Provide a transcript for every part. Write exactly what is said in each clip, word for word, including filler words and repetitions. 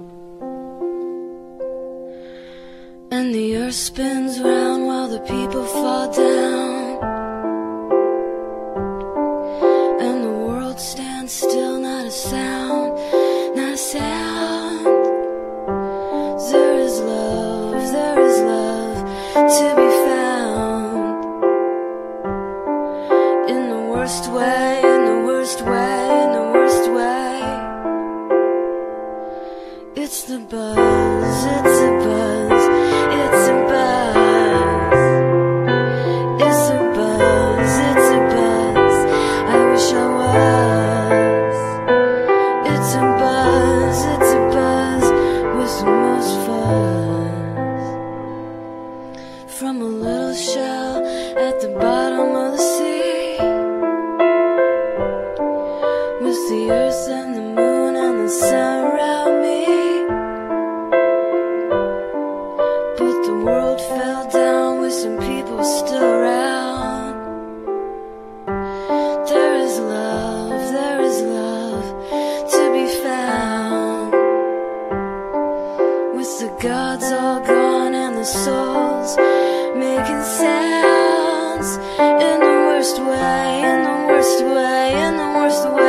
And the earth spins round while the people fall down, and the world stands still, not a sound, not a sound. There is love, there is love to be found, in the worst way, in the worst way, in the worst way. It's the buzz, it's a buzz. It's a buzz, it's a buzz, it's a buzz, I wish I was. It's a buzz, it's a buzz, with the most fuzz. From a little shell at the bottom of the sea, with the earth and the moon and the sun around me. Some people still around. There is love, there is love to be found, with the gods all gone and the souls making sounds, in the worst way, in the worst way, in the worst way.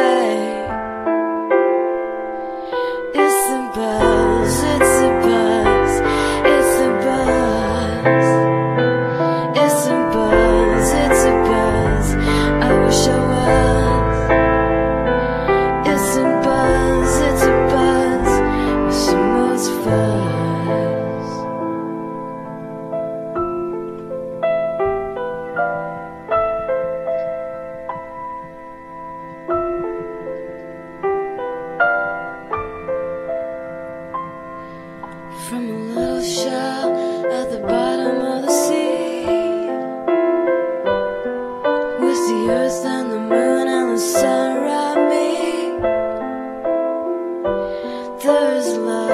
It's the buzz, it's the buzz, it's the buzz. From a little shell at the bottom of the sea, with the earth and the moon and the sun around me. There's love.